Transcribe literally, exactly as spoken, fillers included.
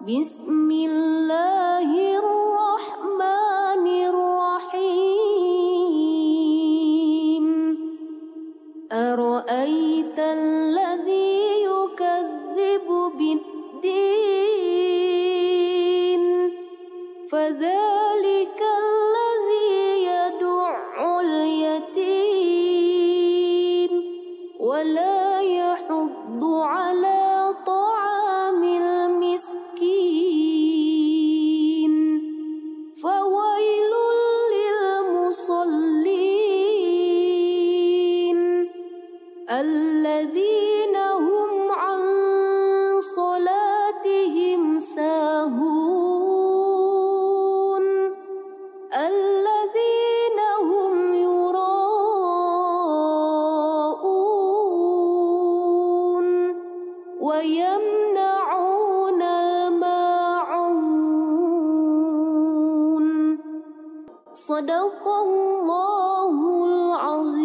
بسم الله الرحمن الرحيم. أرأيت الذي يكذب بالدين فذلك الذي يدع اليتيم ولا يحض على طعام المسكين فويل للمصلين الذين هم عن صلاتهم ساهون الذين هم يراءون ويمنعون صدق الله العظيم.